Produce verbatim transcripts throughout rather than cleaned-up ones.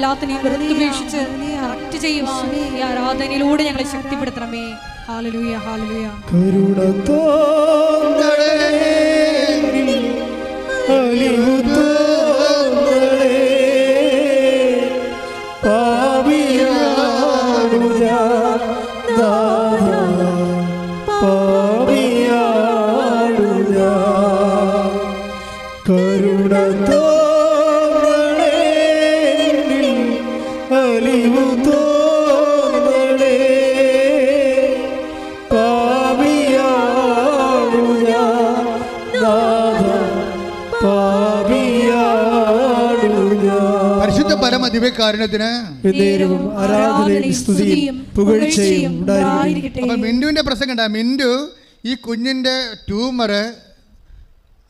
എല്ലാത്തിനെയും വൃത്തിപേക്ഷിച്ച് കറക്റ്റ് ചെയ്യുവാൻ ഈ ആരാധനയിലൂടെ ഞങ്ങളെ ശക്തിപ്പെടുത്തണമേ. Hallelujah hallelujah. കരുണ തോന്നണേ അലിവു തോന്നണേ പാപിയാണു ഞാൻ ദാദാ പാപിയാണു ഞാൻ കരുണ അപ്പൊ മിന്റുവിന്റെ പ്രസംഗം ഉണ്ടാ മിന്റു ഈ കുഞ്ഞിന്റെ ട്യൂമർ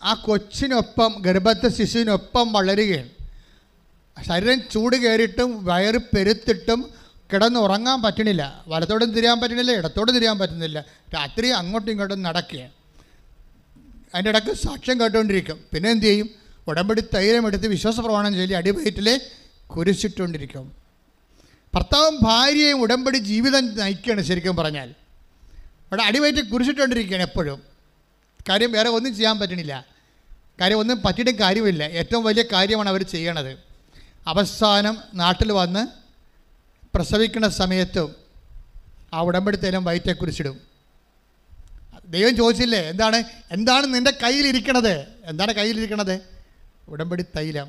ആ കൊച്ചിനൊപ്പം ഗർഭത്തെ ശിശുവിനൊപ്പം വളരുകയാണ്. ശരീരം ചൂട് കയറിയിട്ടും വയറ് പെരുത്തിട്ടും കിടന്നുറങ്ങാൻ പറ്റണില്ല, വലത്തോടെ തിരിയാൻ പറ്റണില്ല, ഇടത്തോടെ തിരിയാൻ പറ്റുന്നില്ല, രാത്രി അങ്ങോട്ടും ഇങ്ങോട്ടും നടക്കുകയാണ്. അതിൻ്റെ ഇടയ്ക്ക് സാക്ഷ്യം കേട്ടുകൊണ്ടിരിക്കും. പിന്നെ എന്ത് ചെയ്യും? ഉടമ്പടി തൈലം എടുത്ത് വിശ്വാസപ്രമാണം ചൊല്ലി അടിവയറ്റിലെ കുരിശിട്ടുകൊണ്ടിരിക്കും. ഭർത്താവും ഭാര്യയും ഉടമ്പടി ജീവിതം നയിക്കുകയാണ്. ശരിക്കും പറഞ്ഞാൽ അവിടെ അടിവയറ്റിൽ കുരിശിട്ടുകൊണ്ടിരിക്കുകയാണ് എപ്പോഴും. കാര്യം വേറെ ഒന്നും ചെയ്യാൻ പറ്റണില്ല, കാര്യം ഒന്നും പറ്റിയിട്ടും കാര്യമില്ല. ഏറ്റവും വലിയ കാര്യമാണ് അവർ ചെയ്യണത്. അവസാനം നാട്ടിൽ വന്ന് പ്രസവിക്കുന്ന സമയത്തും ആ ഉടമ്പടി തൈലം വയറ്റിൽ കുരിശിടും. ദൈവം ചോദിച്ചില്ലേ എന്താണ് എന്താണ് നിൻ്റെ കയ്യിലിരിക്കണത്? എന്താണ് കയ്യിലിരിക്കണത്? ഉടമ്പടി തൈലം.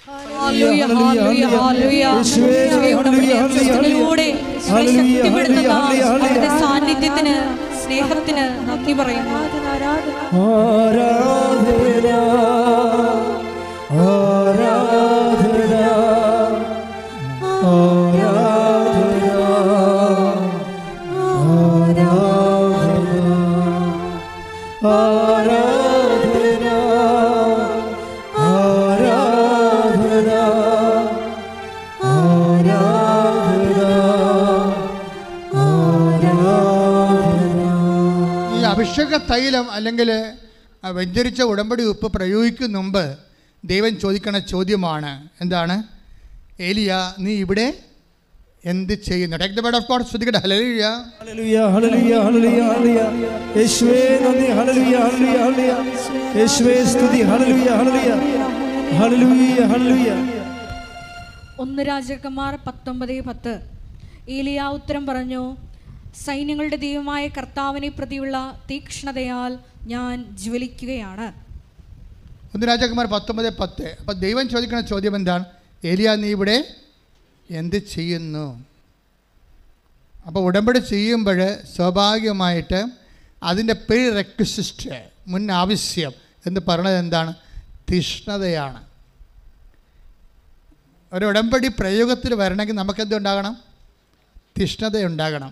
സാന്നിധ്യത്തിന്, സ്നേഹത്തിന് നന്ദി പറയുന്നു. അഭിഷേക തൈലം അല്ലെങ്കിൽ വ്യഞ്ചരിച്ച ഉടമ്പടി ഉപ്പ് പ്രയോഗിക്കും മുമ്പ് ദൈവം ചോദിക്കുന്ന ചോദ്യമാണ് എന്താണ്? ഏലിയ, നീ ഇവിടെ എന്ത് ചെയ്യുന്നു? Take the word of God. ശ്രദ്ധിക്കട്ടെ. ഹല്ലേലൂയ ഹല്ലേലൂയ ഹല്ലേലൂയ ഹല്ലേലൂയ യേശുവേ നന്ദി. ഹല്ലേലൂയ ഹല്ലേലൂയ ഹല്ലേലൂയ യേശുവേ സ്തുതി. Hallelujah hallelujah hallelujah hallelujah. ഒന്ന് രാജാക്കന്മാർ പത്തൊമ്പത് പത്ത്. ഏലിയ ഉത്തരം പറഞ്ഞു, സൈന്യങ്ങളുടെ ദൈവമായ കർത്താവിനെ പ്രതിയുള്ള തീക്ഷ്ണതയാൽ ഞാൻ ജ്വലിക്കുകയാണ്. ഒന്ന് രാജാക്കന്മാർ പത്തൊമ്പത് പത്ത്. അപ്പം ദൈവം ചോദിക്കുന്ന ചോദ്യം എന്താണ്? ഏലിയ, നീ ഇവിടെ എന്ത് ചെയ്യുന്നു? അപ്പോൾ ഉടമ്പടി ചെയ്യുമ്പോൾ സ്വാഭാവികമായിട്ട് അതിൻ്റെ പ്രീ റെക്വിസിറ്റ്, മുൻ ആവശ്യം എന്ന് പറയുന്നത് എന്താണ്? തീക്ഷ്ണതയാണ്. ഒരു ഉടമ്പടി പ്രയോഗത്തിൽ വരണമെങ്കിൽ നമുക്കെന്തുണ്ടാകണം? തീക്ഷ്ണതയുണ്ടാകണം.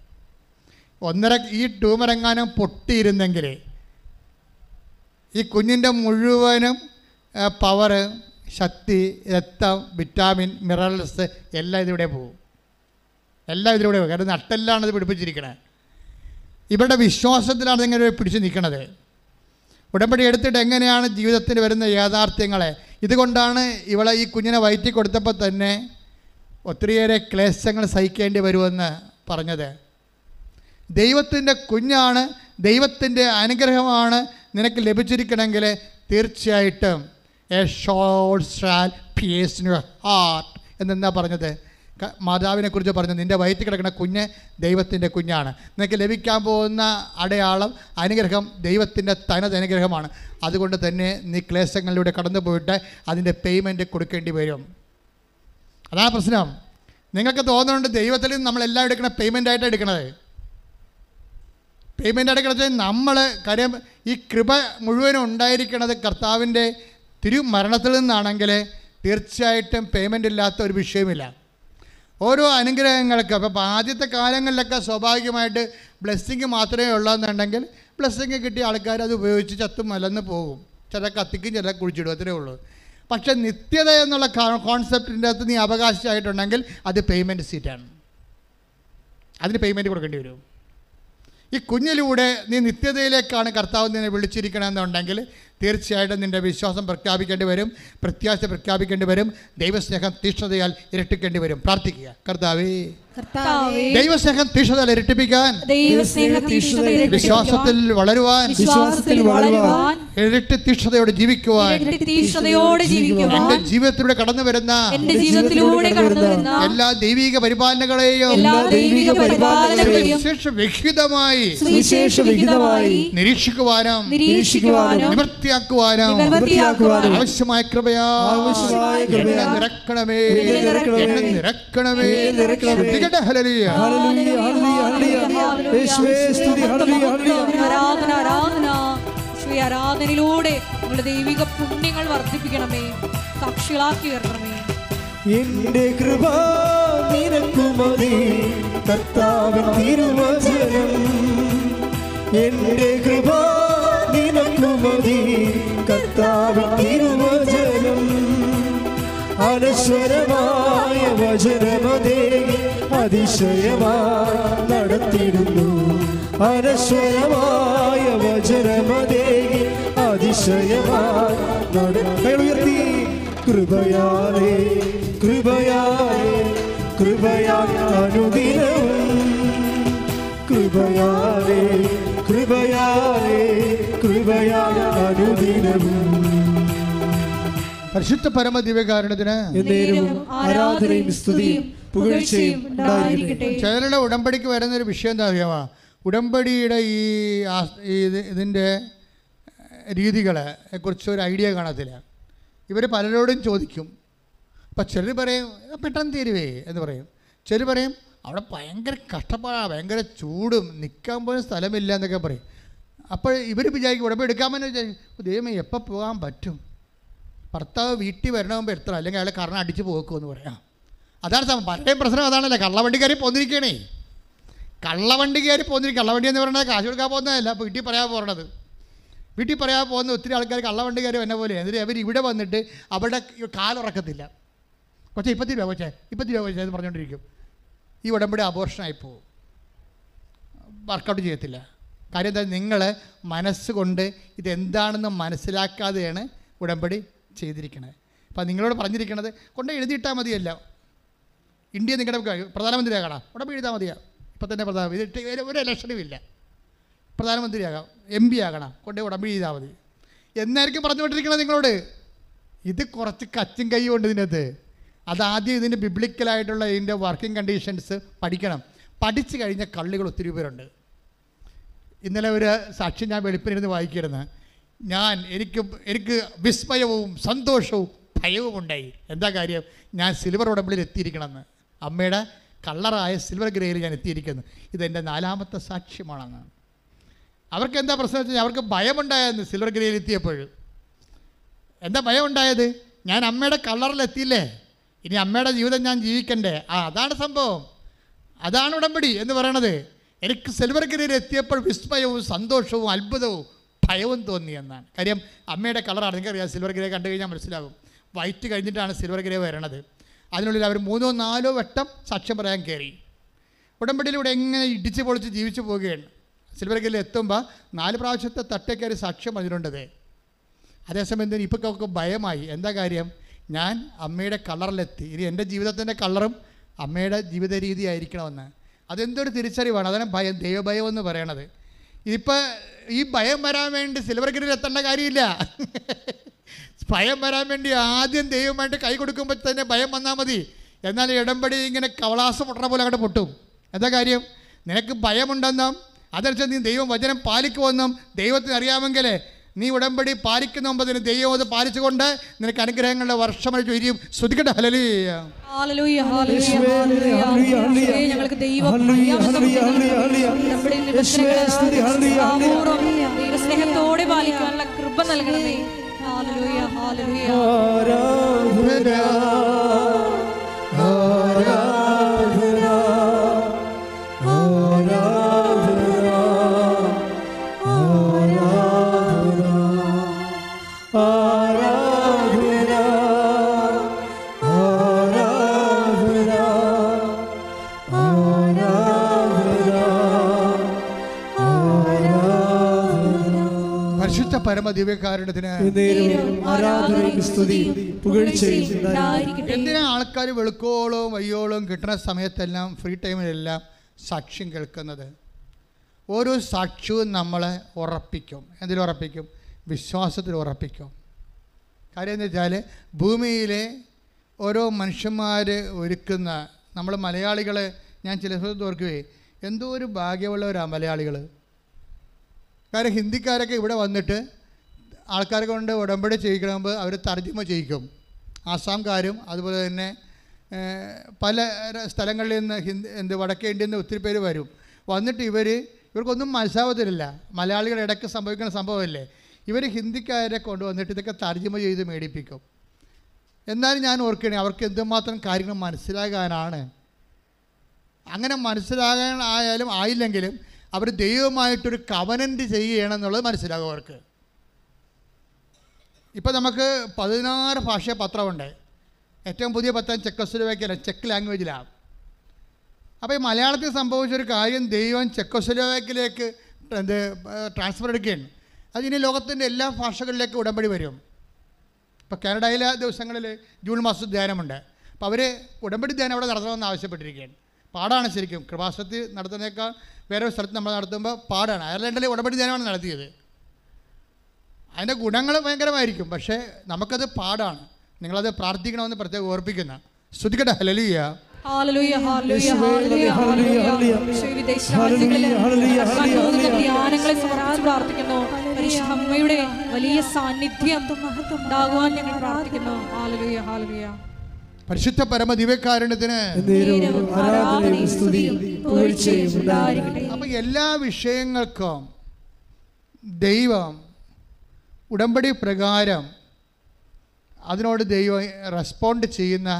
ഒന്നര ഈ ട്യൂമറെങ്ങാനും പൊട്ടിയിരുന്നെങ്കിൽ ഈ കുഞ്ഞിൻ്റെ മുഴുവനും പവർ, ശക്തി, രക്തം, വിറ്റാമിൻ, മിനറൽസ് എല്ലാം ഇതിലൂടെ പോകും, എല്ലാം ഇതിലൂടെ പോകും. കാരണം നട്ടെല്ലാണ് ഇത് പിടിപ്പിച്ചിരിക്കണത്. ഇവരുടെ വിശ്വാസത്തിലാണ് ഇങ്ങനെ പിടിച്ച് നിൽക്കണത്. ഉടമ്പടി എടുത്തിട്ട് എങ്ങനെയാണ് ജീവിതത്തിൽ വരുന്ന യാഥാർത്ഥ്യങ്ങളെ, ഇതുകൊണ്ടാണ് ഇവളെ ഈ കുഞ്ഞിനെ വയറ്റി കൊടുത്തപ്പോൾ തന്നെ ഒത്തിരിയേറെ ക്ലേശങ്ങൾ സഹിക്കേണ്ടി വരുമെന്ന് പറഞ്ഞത്. ദൈവത്തിൻ്റെ കുഞ്ഞാണ്, ദൈവത്തിൻ്റെ അനുഗ്രഹമാണ് നിനക്ക് ലഭിച്ചിരിക്കണമെങ്കിൽ തീർച്ചയായിട്ടും a shall shall peace in your heart എന്നെന്താ പറഞ്ഞത്? മാതാവിനെ കുറിച്ച് പറഞ്ഞു, നിന്റെ വയറ്റിൽ കിടക്കുന്ന കുഞ്ഞ് ദൈവത്തിൻ്റെ കുഞ്ഞാണ്, നിനക്ക് ലഭിക്കാൻ പോകുന്ന അടയാളം അനുഗ്രഹം ദൈവത്തിൻ്റെ തനത് അനുഗ്രഹമാണ്, അതുകൊണ്ട് തന്നെ നീ ക്ലേശങ്ങളിലൂടെ കടന്നു പോയിട്ട് അതിൻ്റെ പേയ്മെൻറ്റ് കൊടുക്കേണ്ടി വരും. അതാ പ്രശ്നം. നിങ്ങൾക്ക് തോന്നുന്നുണ്ട് ദൈവത്തിൽ നമ്മളെല്ലാം എടുക്കണ പേയ്മെൻറ്റായിട്ട് എടുക്കണത്, പേയ്മെൻറ്റായിട്ട് കിടച്ചാൽ നമ്മൾ കാര്യം ഈ കൃപ മുഴുവനും ഉണ്ടായിരിക്കണത് കർത്താവിൻ്റെ തിരുമരണത്തിൽ നിന്നാണെങ്കിൽ തീർച്ചയായിട്ടും പേയ്മെൻ്റ് ഇല്ലാത്ത ഒരു വിഷയമില്ല. ഓരോ അനുഗ്രഹങ്ങൾക്ക് അപ്പോൾ ആദ്യത്തെ കാലങ്ങളിലൊക്കെ സ്വാഭാവികമായിട്ട് ബ്ലെസ്സിങ് മാത്രമേ ഉള്ളതെന്നുണ്ടെങ്കിൽ ബ്ലെസ്സിങ് കിട്ടിയ ആൾക്കാർ അത് ഉപയോഗിച്ച് ചത്തും മലന്ന് പോകും, ചില കത്തിക്കും ചില കുഴിച്ചിടും, അത്രേ ഉള്ളൂ. പക്ഷേ നിത്യത എന്നുള്ള കോൺസെപ്റ്റിൻ്റെ അകത്ത് നീ അവകാശമായിട്ടുണ്ടെങ്കിൽ അത് പേയ്മെൻറ്റ് സീറ്റാണ്, അതിന് പേയ്മെൻറ്റ് കൊടുക്കേണ്ടി വരും. ഈ കുഞ്ഞിലൂടെ നീ നിത്യതയിലേക്കാണ് കർത്താവ് നിന്നെ വിളിച്ചിരിക്കണമെന്നുണ്ടെങ്കിൽ തീർച്ചയായിട്ടും നിൻ്റെ വിശ്വാസം പ്രഖ്യാപിക്കേണ്ടി വരും, പ്രത്യാശ പ്രഖ്യാപിക്കേണ്ടി വരും, ദൈവസ്നേഹം തീഷ്ണതയാൽ ഇരട്ടിക്കേണ്ടി വരും. പ്രാർത്ഥിക്കുക, കർത്താവേ ദൈവസ്നേഹം തീഷ്ണതയാൽ ഇരട്ടിപ്പിക്കാൻ, വിശ്വാസത്തിൽ വളരുവാൻ, ഇരട്ടി തീഷ്ണതയോടെ ജീവിക്കുവാൻ, എന്റെ ജീവിതത്തിലൂടെ കടന്നു വരുന്ന എല്ലാ ദൈവിക പരിപാലനകളെയും വിഹിതമായി നിരീക്ഷിക്കുവാനും നിവർത്തിയാക്കുവാനും ആവശ്യമായ കൃപയായി നിറക്കണമേ നിറക്കണമേ നിറക്കണമേ. ഹല്ലേലൂയ ഹല്ലേലൂയ ഹല്ലേലൂയ ഹല്ലേലൂയ യേശുവേ സ്തുതി ഹല്ലേലൂയ ഹല്ലേലൂയ ആരാധന ആരാധന യേശുവേ ആരാധനയിലൂടെ നമ്മുടെ ദൈവിക പുണ്യങ്ങൾ വർദ്ധിപ്പിക്കണമേ, സാക്ഷികളാക്കി ഉയർത്തണമേ. എൻ്റെ കൃപ നിനക്ക് മതി കർത്താവേ തിരുവചനം, എൻ്റെ കൃപ നിനക്ക് മതി കർത്താവേ തിരുവചനം, അനശ്വരമായ വചനമതേ അതിശയമായി നടത്തിടുന്നു, അനശ്വരമായ വചനമതേ അതിശയമായി നടത്തി, കൃപയാലേ കൃപയാലേ കൃപയാൽ അനുദിനവും, കൃപയാലേ കൃപയാലേ കൃപയാൽ അനുദിനവും. പരിശുദ്ധ പരമ ദിവ്യകാരണത്തിന് ആരാധനയും സ്തുതിയും പുകഴ്ചയും ഉണ്ടായിരിക്കട്ടെ. ചിലരുടെ ഉടമ്പടിക്ക് വരുന്നൊരു വിഷയം എന്താ അറിയാമോ? ഉടമ്പടിയുടെ ഈ ഇതിൻ്റെ രീതികളെ കുറിച്ച് ഒരു ഐഡിയ കാണത്തില്ല. ഇവർ പലരോടും ചോദിക്കും. അപ്പം ചിലർ പറയും പെട്ടെന്ന് തീരുവേ എന്ന് പറയും, ചിലർ പറയും അവിടെ ഭയങ്കര കഷ്ടപ്പാടാണ്, ഭയങ്കര ചൂടും നിൽക്കാൻ പോലും സ്ഥലമില്ല എന്നൊക്കെ പറയും. അപ്പോൾ ഇവർ വിചാരിക്കും ഉടമ്പടി എടുക്കാമെന്ന് വിചാരിക്കും, ദൈവമേ എപ്പോൾ പോകാൻ പറ്റും, ഭർത്താവ് വീട്ടിൽ വരണമെന്ന് എത്ര, അല്ലെങ്കിൽ അയാൾ കർണ അടിച്ച് പോക്കുമെന്ന് പറയാം. അതാണ് സമയം. പലരുടെയും പ്രശ്നം അതാണല്ലേ, കള്ളവണ്ടി കയറി പോന്നിരിക്കണേ, കള്ളവണ്ടി കയറി പോന്നിരിക്കുക. കള്ളവണ്ടി എന്ന് പറയുന്നത് കാശ് കൊടുക്കാൻ പോകുന്നതല്ല, അപ്പോൾ വീട്ടിൽ പറയാൻ പോകണത്. വീട്ടിൽ പറയാൻ പോകുന്ന ഒത്തിരി ആൾക്കാർ കള്ളവണ്ടി കയറി എന്നെ പോലെ. എന്നിട്ട് അവർ ഇവിടെ വന്നിട്ട് അവരുടെ കാലുറക്കത്തില്ല, കൊച്ചേ ഇപ്പത്തി രൂപ കൊച്ചേ ഇപ്പത്തി രൂപ കൊച്ചേ എന്ന് പറഞ്ഞുകൊണ്ടിരിക്കും. ഈ ഉടമ്പടി അബോർഷനായി പോകും, വർക്കൗട്ട് ചെയ്യത്തില്ല. കാര്യം എന്താ, നിങ്ങൾ മനസ്സുകൊണ്ട് ഇതെന്താണെന്ന് മനസ്സിലാക്കാതെയാണ് ഉടമ്പടി ചെയ്തിരിക്കണേ. അപ്പം നിങ്ങളോട് പറഞ്ഞിരിക്കണത് കൊണ്ട് എഴുതിയിട്ടാൽ മതിയല്ല, ഇന്ത്യ നിങ്ങളുടെ പ്രധാനമന്ത്രിയാകാം ഉടമ്പടി എഴുതാൽ മതിയാണ്. ഇപ്പം തന്നെ പ്രധാനമന്ത്രി ഇതിട്ട് ഒരു ഇലക്ഷനും ഇല്ല, പ്രധാനമന്ത്രിയാകാം, എം പി ആകണം, കൊണ്ടേ ഉടമ്പടി എഴുതാൽ മതി എന്നായിരിക്കും പറഞ്ഞുകൊണ്ടിരിക്കണത് നിങ്ങളോട്. ഇത് കുറച്ച് കച്ചും കൈയും ഉണ്ട് ഇതിനകത്ത്. അതാദ്യം ഇതിൻ്റെ ബിബ്ലിക്കലായിട്ടുള്ള ഇതിൻ്റെ വർക്കിംഗ് കണ്ടീഷൻസ് പഠിക്കണം. പഠിച്ചു കഴിഞ്ഞ കള്ളികൾ ഒത്തിരി പേരുണ്ട്. ഇന്നലെ ഒരു സാക്ഷി ഞാൻ വെളുപ്പിനിരുന്ന് വായിക്കരുന്ന്, ഞാൻ എനിക്ക് എനിക്ക് വിസ്മയവും സന്തോഷവും ഭയവും ഉണ്ടായി. എന്താ കാര്യം? ഞാൻ സിൽവർ ഉടമ്പടിയിൽ എത്തിയിരിക്കണമെന്ന്, അമ്മയുടെ കളറായ സിൽവർ ഗ്രേയിൽ ഞാൻ എത്തിയിരിക്കുന്നു, ഇതെൻ്റെ നാലാമത്തെ സാക്ഷ്യമാണെന്ന്. അവർക്ക് എന്താ പ്രശ്നം വെച്ച് കഴിഞ്ഞാൽ അവർക്ക് ഭയമുണ്ടായെന്ന് സിൽവർ ഗ്രേയിൽ എത്തിയപ്പോഴും. എന്താ ഭയം ഉണ്ടായത്? ഞാൻ അമ്മയുടെ കളറിലെത്തിയില്ലേ, ഇനി അമ്മയുടെ ജീവിതം ഞാൻ ജീവിക്കണ്ടേ, ആ അതാണ് സംഭവം, അതാണ് ഉടമ്പടി എന്ന് പറയണത്. എനിക്ക് സിൽവർ ഗ്രേയിൽ എത്തിയപ്പോൾ വിസ്മയവും സന്തോഷവും അത്ഭുതവും ഭയവും തോന്നിയെന്നാണ്. കാര്യം അമ്മയുടെ കളറാണ്, നിങ്ങൾക്കറിയാം, സിൽവർ ഗ്രേ കണ്ടു കഴിഞ്ഞാൽ മനസ്സിലാകും. വൈറ്റ് കഴിഞ്ഞിട്ടാണ് സിൽവർ ഗ്രേ വരണത്. അതിനുള്ളിൽ അവർ മൂന്നോ നാലോ വട്ടം സാക്ഷ്യം പറയാൻ കയറി. ഉടമ്പടിയിലൂടെ എങ്ങനെ ഇടിച്ച് പൊളിച്ച് ജീവിച്ചു പോവുകയാണ്. സിൽവർ ഗ്രേയിൽ എത്തുമ്പോൾ നാല് പ്രാവശ്യത്തെ തട്ടേ കയറി സാക്ഷ്യം പറഞ്ഞിട്ടുണ്ടത്. അതേസമയം തന്നെ ഇപ്പോൾ അവർക്ക് ഭയമായി. എന്താ കാര്യം? ഞാൻ അമ്മയുടെ കളറിലെത്തി, ഇനി എൻ്റെ ജീവിതത്തിൻ്റെ കളറും അമ്മയുടെ ജീവിത രീതി ആയിരിക്കണമെന്ന്. അതെന്തൊരു തിരിച്ചറിവാണ്. അതാണ് ഭയം, ദൈവഭയം എന്ന് പറയണത്. ഇതിപ്പോൾ ഈ ഭയം വരാൻ വേണ്ടി സിൽവർ ഗ്രേയിൽ എത്തേണ്ട കാര്യമില്ല. ഭയം വരാൻ വേണ്ടി ആദ്യം ദൈവമായിട്ട് കൈ കൊടുക്കുമ്പോൾ തന്നെ ഭയം വന്നാൽ മതി. എന്നാൽ ഇടംപടി ഇങ്ങനെ കവളാസ് പൊട്ടണ പോലെ അങ്ങോട്ട് പൊട്ടും. എന്താ കാര്യം? നിനക്ക് ഭയമുണ്ടെന്നും അതനുസരിച്ച് നീ ദൈവം വചനം പാലിക്കുമെന്നും ദൈവത്തിന് അറിയാമെങ്കിൽ നീ ഉടമ്പടി പാലിക്കുന്ന മുമ്പതിന് ദൈവം അത് പാലിച്ചുകൊണ്ട് നിനക്ക് അനുഗ്രഹങ്ങളുടെ വർഷമായി ചൊരിയും. സ്തുതിക്കട്ടെ. Hallelujah hallelujah hallelujah hallelujah. ഞങ്ങൾക്ക് ദൈവം ദൈവസ്നേഹത്തോടെ പാലിക്കാനുള്ള കൃപ നൽകണമേ. Hallelujah hallelujah. ആരാധന ആരാധന ആരാധന. പരമദിവ്യകാരണത്തിന് എന്തിനാ ആൾക്കാർ വെളുക്കോളും വയ്യോളും കിട്ടുന്ന സമയത്തെല്ലാം ഫ്രീ ടൈമിലെല്ലാം സാക്ഷ്യം കേൾക്കുന്നത്? ഓരോ സാക്ഷ്യവും നമ്മളെ ഉറപ്പിക്കും. എന്തിലുറപ്പിക്കും? വിശ്വാസത്തിൽ ഉറപ്പിക്കും. കാര്യം എന്ന് വെച്ചാൽ ഭൂമിയിലെ ഓരോ മനുഷ്യന്മാർ ഒരുക്കുന്ന നമ്മൾ മലയാളികൾ, ഞാൻ ചില സ്ഥലത്ത് ഓർക്കുവേ, എന്തോ ഒരു ഭാഗ്യമുള്ളവരാണ് മലയാളികൾ. കാര്യം ഹിന്ദിക്കാരൊക്കെ ഇവിടെ വന്നിട്ട് ആൾക്കാരെ കൊണ്ട് ഉടമ്പടി ചെയ്യിക്കണമെങ്കിൽ അവർ തർജ്ജിമ ചെയ്യിക്കും. ആസാംകാരും അതുപോലെ തന്നെ പല സ്ഥലങ്ങളിൽ നിന്ന് ഹിന്ദി എന്ത് വടക്കേ ഇന്ത്യയിൽ നിന്ന് ഒത്തിരി പേര് വരും. വന്നിട്ട് ഇവർ ഇവർക്കൊന്നും മനസ്സാവത്തില്ല. മലയാളികളുടെ ഇടയ്ക്ക് സംഭവിക്കുന്ന സംഭവമല്ലേ, ഇവർ ഹിന്ദിക്കാരെ കൊണ്ട് വന്നിട്ട് ഇതൊക്കെ തർജ്ജിമ ചെയ്ത് മേടിപ്പിക്കും. എന്നാലും ഞാൻ ഓർക്കണേ അവർക്ക് എന്തുമാത്രം കാര്യങ്ങൾ മനസ്സിലാകാനാണ്. അങ്ങനെ മനസ്സിലാകാനായാലും ആയില്ലെങ്കിലും അവർ ദൈവമായിട്ടൊരു കവനൻ്റ് ചെയ്യുകയാണെന്നുള്ളത് മനസ്സിലാകും അവർക്ക്. ഇപ്പം നമുക്ക് പതിനാറ് ഭാഷ പത്രമുണ്ട്. ഏറ്റവും പുതിയ പത്രം ചെക്കോസ്ലോവാക്യയിലെ ചെക്ക് ലാംഗ്വേജിലാണ്. അപ്പോൾ ഈ മലയാളത്തിൽ സംഭവിച്ചൊരു കാര്യം ദൈവം ചെക്കോസ്ലോവാക്യയിലേക്ക് എന്ത് ട്രാൻസ്ഫർ എടുക്കുകയാണ്. അതിനി ലോകത്തിൻ്റെ എല്ലാ ഭാഷകളിലേക്ക് ഉടമ്പടി വരും. ഇപ്പോൾ കാനഡയിലെ ദിവസങ്ങളിൽ ജൂൺ മാസത്തിൽ ധ്യാനമുണ്ട്. അപ്പോൾ അവർ ഉടമ്പടി ധ്യാനം അവിടെ നടത്തണമെന്ന് ആവശ്യപ്പെട്ടിരിക്കുകയാണ്. പാടാണ് ശരിക്കും. കൃപാസനത്തിൽ നടത്തുന്നതിനേക്കാൾ വേറെ സ്ഥലത്ത് നമ്മൾ നടത്തുമ്പോൾ പാടാണ്. അയർലൻഡിലെ ഉടമ്പടി ധ്യാനമാണ് നടത്തിയത്. അതിൻ്റെ ഗുണങ്ങൾ ഭയങ്കരമായിരിക്കും, പക്ഷേ നമുക്കത് പാടാണ്. നിങ്ങളത് പ്രാർത്ഥിക്കണമെന്ന് പ്രത്യേകം ഓർപ്പിക്കുന്ന. സ്തുതിക്കട്ടെ. Hallelujah hallelujah hallelujah hallelujah hallelujah. ധ്യാനങ്ങളെ സ്മരിച്ച് പ്രാർത്ഥിക്കുന്നു. പരിശുദ്ധ അമ്മയുടെ വലിയ സാന്നിധ്യം ഉണ്ടാകുവാൻ ഞങ്ങൾ പ്രാർത്ഥിക്കുന്നു. Hallelujah hallelujah. പരിശുദ്ധ പരമ ദിവ്യകാരുണ്യത്തിന്. അപ്പം എല്ലാ വിഷയങ്ങൾക്കും ദൈവം ഉടമ്പടി പ്രകാരം അതിനോട് ദൈവം റെസ്പോണ്ട് ചെയ്യുന്ന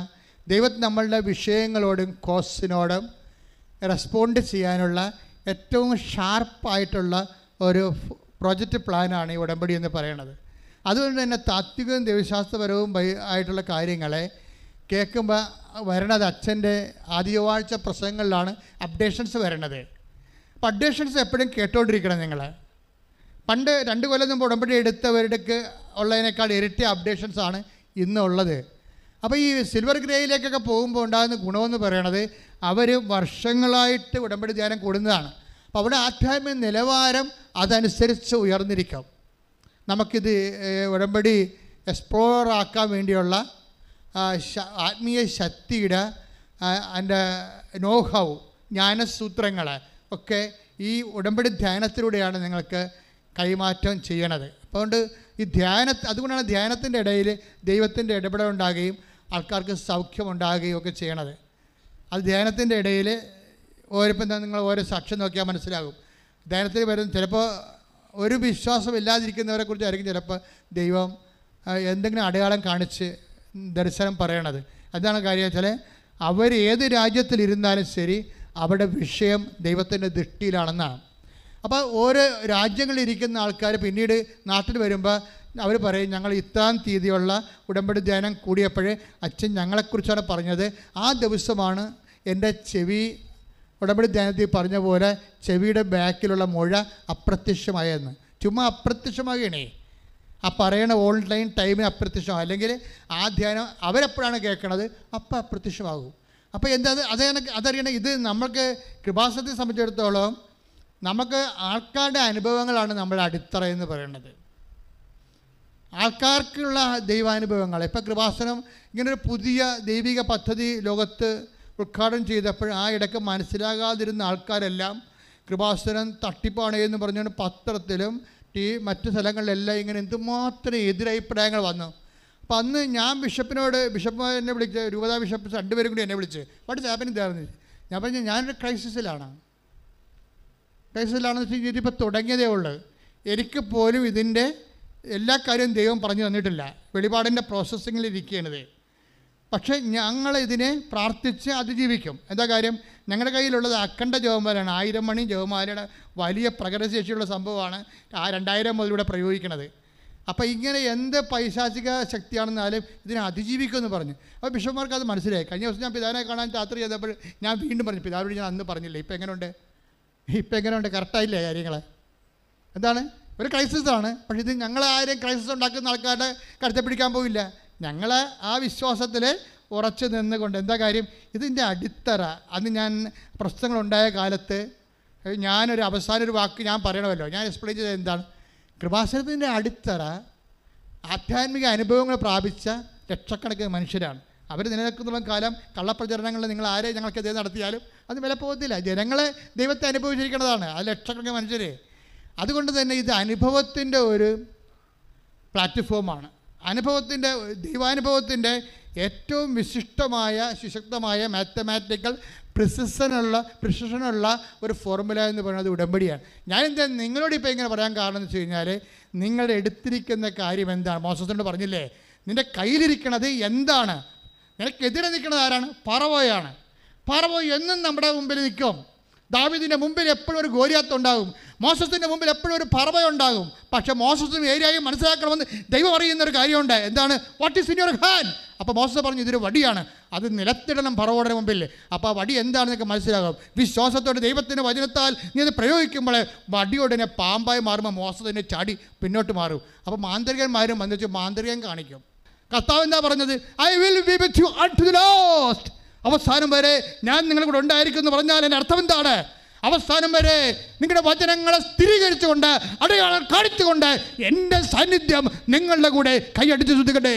ദൈവത്തിന് നമ്മളുടെ വിഷയങ്ങളോടും കോസിനോടും റെസ്പോണ്ട് ചെയ്യാനുള്ള ഏറ്റവും ഷാർപ്പായിട്ടുള്ള ഒരു പ്രോജക്റ്റ് പ്ലാനാണ് ഈ ഉടമ്പടി എന്ന് പറയണത്. അതുകൊണ്ട് തന്നെ താത്വികവും ദൈവശാസ്ത്രപരവും ആയിട്ടുള്ള കാര്യങ്ങളെ കേൾക്കുമ്പോൾ വരണത് അച്ഛൻ്റെ ആദ്യവാഴ്ച പ്രസംഗങ്ങളിലാണ് അപ്ഡേഷൻസ് വരണത്. അപ്പോൾ അപ്ഡേഷൻസ് എപ്പോഴും കേട്ടോണ്ടിരിക്കണം നിങ്ങൾ. പണ്ട് രണ്ട് കൊല്ലം മുമ്പ് ഉടമ്പടി എടുത്തവരുടെക്ക് ഉള്ളതിനേക്കാൾ ഇരട്ടി അപ്ഡേഷൻസാണ് ഇന്നുള്ളത്. അപ്പോൾ ഈ സിൽവർ ഗ്രേയിലേക്കൊക്കെ പോകുമ്പോൾ ഉണ്ടാകുന്ന ഗുണമെന്ന് പറയണത് അവർ വർഷങ്ങളായിട്ട് ഉടമ്പടി ധ്യാനം കൂടുന്നതാണ്. അപ്പോൾ അവിടെ ആധ്യാത്മിക നിലവാരം അതനുസരിച്ച് ഉയർന്നിരിക്കും. നമുക്കിത് ഉടമ്പടി എക്സ്പ്ലോർ ആക്കാൻ വേണ്ടിയുള്ള ആത്മീയ ശക്തിയുടെ അതിൻ്റെ നോഹൗ ജ്ഞാനസൂത്രങ്ങൾ ഒക്കെ ഈ ഉടമ്പടി ധ്യാനത്തിലൂടെയാണ് നിങ്ങൾക്ക് കൈമാറ്റം ചെയ്യണത്. അതുകൊണ്ട് ഈ ധ്യാന അതുകൊണ്ടാണ് ധ്യാനത്തിൻ്റെ ഇടയിൽ ദൈവത്തിൻ്റെ ഇടപെടലുണ്ടാകുകയും ആൾക്കാർക്ക് സൗഖ്യമുണ്ടാകുകയും ഒക്കെ ചെയ്യണത്. അത് ധ്യാനത്തിൻ്റെ ഇടയിൽ ഓരോപ്പം നിങ്ങൾ ഓരോ സാക്ഷ്യം നോക്കിയാൽ മനസ്സിലാകും. ധ്യാനത്തിൽ വരുന്ന ചിലപ്പോൾ ഒരു വിശ്വാസം ഇല്ലാതിരിക്കുന്നവരെ കുറിച്ചായിരിക്കും ചിലപ്പോൾ ദൈവം എന്തെങ്കിലും അടയാളം കാണിച്ച് ദർശനം പറയണത്. അതാണ് കാര്യം വെച്ചാൽ അവർ ഏത് രാജ്യത്തിലിരുന്നാലും ശരി അവിടെ വിഷയം ദൈവത്തിൻ്റെ ദൃഷ്ടിയിലാണെന്നാണ്. അപ്പോൾ ഓരോ രാജ്യങ്ങളിലിരിക്കുന്ന ആൾക്കാർ പിന്നീട് നാട്ടിൽ വരുമ്പോൾ അവർ പറയും, ഞങ്ങൾ ഇത്രാം തീയതിയുള്ള ഉടമ്പടി ധ്യാനം കൂടിയപ്പോഴേ അച്ഛൻ ഞങ്ങളെക്കുറിച്ചാണ് പറഞ്ഞത്. ആ ദിവസമാണ് എൻ്റെ ചെവി ഉടമ്പടി ധ്യാനത്തിൽ പറഞ്ഞ പോലെ ചെവിയുടെ ബാക്കിലുള്ള മുഴ അപ്രത്യക്ഷമായെന്ന്. ചുമ്മാ അപ്രത്യക്ഷമാകണേ, ആ പറയണ ഓൺലൈൻ ടൈമിന് അപ്രത്യക്ഷമാകും. അല്ലെങ്കിൽ ആ ധ്യാനം അവരെപ്പോഴാണ് കേൾക്കണത് അപ്പം അപ്രത്യക്ഷമാകും. അപ്പോൾ എന്താ അത് അതറിയണം. ഇത് നമ്മൾക്ക് കൃപാസനത്തെ സംബന്ധിച്ചിടത്തോളം നമുക്ക് ആൾക്കാരുടെ അനുഭവങ്ങളാണ് നമ്മുടെ അടിത്തറ എന്ന് പറയുന്നത്. ആൾക്കാർക്കുള്ള ദൈവാനുഭവങ്ങൾ. ഇപ്പോൾ കൃപാസനം ഇങ്ങനൊരു പുതിയ ദൈവിക പദ്ധതി ലോകത്ത് ഉദ്ഘാടനം ചെയ്തപ്പോൾ ആ ഇടയ്ക്ക് മനസ്സിലാകാതിരുന്ന ആൾക്കാരെല്ലാം കൃപാസനം തട്ടിപ്പാണ് എന്ന് പറഞ്ഞുകൊണ്ട് പത്രത്തിലും ടി മറ്റ് സ്ഥലങ്ങളിലെല്ലാം ഇങ്ങനെ എന്തുമാത്രം എതിരഭിപ്രായങ്ങൾ വന്നു. അപ്പം അന്ന് ഞാൻ ബിഷപ്പിനോട് ബിഷപ്പ് എന്നെ വിളിച്ച് രൂപതാ ബിഷപ്പ് രണ്ടുപേരും കൂടി എന്നെ വിളിച്ച് വാട്ട് ഹാപ്പനിങ് ദെയർ എന്ന് ഞാൻ പറഞ്ഞു ഞാനൊരു ക്രൈസിസിലാണ്. ക്രൈസിസിലാണെന്ന് വെച്ച് കഴിഞ്ഞാൽ ഇതിപ്പോൾ തുടങ്ങിയതേ ഉള്ളൂ. എനിക്ക് പോലും ഇതിൻ്റെ എല്ലാ കാര്യവും ദൈവം പറഞ്ഞു തന്നിട്ടില്ല. വെളിപാടിൻ്റെ പ്രോസസ്സിങ്ങിൽ ഇരിക്കേണ്ടത്. പക്ഷേ ഞങ്ങളിതിനെ പ്രാർത്ഥിച്ച് അതിജീവിക്കും. എന്താ കാര്യം? ഞങ്ങളുടെ കയ്യിലുള്ളത് അക്കണ്ട ജവന്മാരാണ്. ആയിരം മണി ജവന്മാരുടെ വലിയ പ്രകടശേഷിയുള്ള സംഭവമാണ് ആ രണ്ടായിരം മുതലൂടെ പ്രയോഗിക്കണത്. അപ്പോൾ ഇങ്ങനെ എന്ത് പൈശാചിക ശക്തിയാണെന്നാലും ഇതിനെ അതിജീവിക്കുമെന്ന് പറഞ്ഞു. അപ്പോൾ ബിഷപ്പ്മാർക്ക് അത് മനസ്സിലായി. കഴിഞ്ഞ ദിവസം ഞാൻ പിതാവിനെ കാണാൻ യാത്ര ചെയ്തപ്പോൾ ഞാൻ വീണ്ടും പറഞ്ഞു, പിതാവിനോട് ഞാൻ അന്ന് പറഞ്ഞില്ല, ഇപ്പം എങ്ങനെയുണ്ട് ഇപ്പം എങ്ങനെയുണ്ട് കറക്റ്റായില്ലേ കാര്യങ്ങൾ? എന്താണ് ഒരു ക്രൈസിസാണ്. പക്ഷേ ഇത് ഞങ്ങളെ ആരെയും ക്രൈസിസ് ഉണ്ടാക്കുന്ന ആൾക്കാരുടെ കടത്തിപ്പിടിക്കാൻ പോവില്ല. ഞങ്ങൾ ആ വിശ്വാസത്തിൽ ഉറച്ചു നിന്നുകൊണ്ട് എന്താ കാര്യം, ഇതിൻ്റെ അടിത്തറ അന്ന് ഞാൻ പ്രശ്നങ്ങളുണ്ടായ കാലത്ത് ഞാനൊരു അവസാന ഒരു വാക്ക് ഞാൻ പറയണമല്ലോ. ഞാൻ എക്സ്പ്ലെയിൻ ചെയ്തത് എന്താണ്? കൃപാസനത്തിൻ്റെ അടിത്തറ ആധ്യാത്മിക അനുഭവങ്ങൾ പ്രാപിച്ച ലക്ഷക്കണക്കിന് മനുഷ്യരാണ്. അവർ നിലനിൽക്കുന്ന കാലം കള്ളപ്രചരണങ്ങളിൽ നിങ്ങൾ ആരെ ഞങ്ങൾക്കെതിരെ നടത്തിയാലും അത് വില പോകത്തില്ല. ജനങ്ങളെ ദൈവത്തെ അനുഭവിച്ചിരിക്കേണ്ടതാണ് ആ ലക്ഷക്കണക്കിന് മനുഷ്യർ. അതുകൊണ്ട് തന്നെ ഇത് അനുഭവത്തിൻ്റെ ഒരു പ്ലാറ്റ്ഫോമാണ്. അനുഭവത്തിൻ്റെ ദൈവാനുഭവത്തിൻ്റെ ഏറ്റവും വിശിഷ്ടമായ സുശക്തമായ മാത്തമാറ്റിക്കൽ പ്രിസിഷനുള്ള പ്രിസിഷനുള്ള ഒരു ഫോർമുല എന്ന് പറയുന്നത് ഉടമ്പടിയാണ്. ഞാനെന്താ നിങ്ങളോട് ഇപ്പോൾ ഇങ്ങനെ പറയാൻ കാരണം എന്ന് വെച്ച് കഴിഞ്ഞാൽ നിങ്ങൾ എടുത്തിരിക്കുന്ന കാര്യം എന്താണ്? മോശസിനോട് പറഞ്ഞില്ലേ, നിൻ്റെ കയ്യിലിരിക്കണത് എന്താണ്? നിനക്കെതിരെ നിൽക്കുന്നത് ആരാണ്? പറവോയാണ്. പറവോയി എന്നും നമ്മുടെ മുമ്പിൽ നിൽക്കും. ദാവീദിൻ്റെ മുമ്പിൽ എപ്പോഴും ഒരു ഗോലിയാത്ത് ഉണ്ടാകും. മോശസിൻ്റെ മുമ്പിൽ എപ്പോഴും ഒരു പറവയുണ്ടാകും. പക്ഷേ മോശസും ഏരിയയും മനസ്സിലാക്കണമെന്ന് ദൈവം അറിയുന്നൊരു കാര്യമുണ്ട്. എന്താണ്? What is in your hand? അപ്പോൾ മോശസ് പറഞ്ഞു, ഇതൊരു വടിയാണ്, അത് നിലത്തിടണം പറവോടെ മുമ്പിൽ. അപ്പോൾ ആ വടി എന്താണെന്ന് നിങ്ങൾക്ക് മനസ്സിലാകും. വിശ്വാസത്തോടെ ദൈവത്തിൻ്റെ വചനത്താൽ നീ അത് പ്രയോഗിക്കുമ്പോൾ വടിയോടനെ പാമ്പായി മാറുമ്പോൾ മോശത്തിനെ ചാടി പിന്നോട്ട് മാറും. അപ്പോൾ മാന്ത്രികന്മാരും വന്നിച്ച് മാന്ത്രികം കാണിക്കും. കർത്താവ് എന്താ പറഞ്ഞത്? I will be with you unto the last. അവസാനം വരെ ഞാൻ നിങ്ങളുടെ കൂടെ ഉണ്ടായിരിക്കും എന്ന് പറഞ്ഞാൽ എൻ്റെ അർത്ഥം എന്താണ്? അവസാനം വരെ നിങ്ങളുടെ വചനങ്ങളെ സ്ഥിരീകരിച്ചുകൊണ്ട് അടയാളം കാണിച്ചുകൊണ്ട് എൻ്റെ സാന്നിധ്യം നിങ്ങളുടെ കൂടെ കൈയടിച്ച് ചുറ്റിക്കട്ടെ.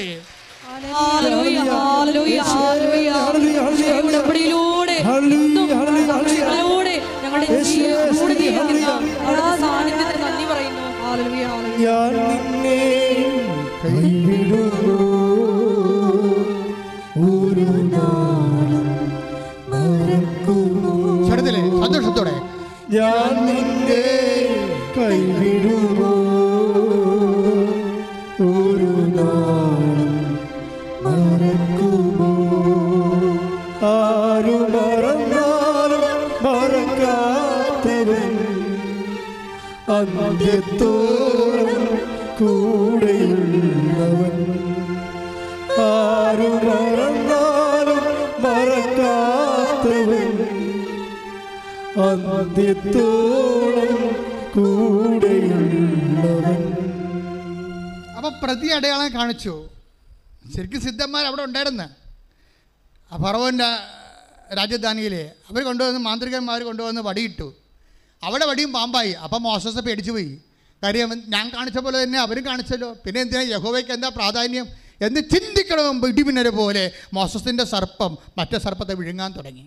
സന്തോഷത്തോടെ ഞാൻ നിന്നെ കൈവിടുമോ ഒരു നാളും മറക്കുമോ? ആരു മറന്നാലും മറക്കാത്തവൻ അന്ത്യത്തോളം കൂടെയുള്ളവൻ. ആരു മറന്നാലും മറക്കാത്തവൻ അന്ത്യത്തോളം കൂടെയുള്ളവൻ. അപ്പോൾ പ്രതി അടയാളം കാണിച്ചു. ശരിക്കും സിദ്ധന്മാർ അവിടെ ഉണ്ടായിരുന്നു. ഫറവോൻ്റെ രാജധാനിയിൽ അവർ കൊണ്ടുവന്ന് മാന്ത്രികന്മാർ കൊണ്ടുവന്ന് വടിയിട്ടു. അവിടെ വടിയും പാമ്പായി. അപ്പം മോശസ് പേടിച്ചു പോയി. കാര്യം ഞാൻ കാണിച്ച പോലെ തന്നെ അവരും കാണിച്ചല്ലോ. പിന്നെ എന്തിനാ യഹോവയ്ക്ക് എന്താ പ്രാധാന്യം എന്ന് ചിന്തിക്കണം മുമ്പ് ഇടിമിന്നലെ പോലെ മോശസിൻ്റെ സർപ്പം മറ്റേ സർപ്പത്തെ വിഴുങ്ങാൻ തുടങ്ങി.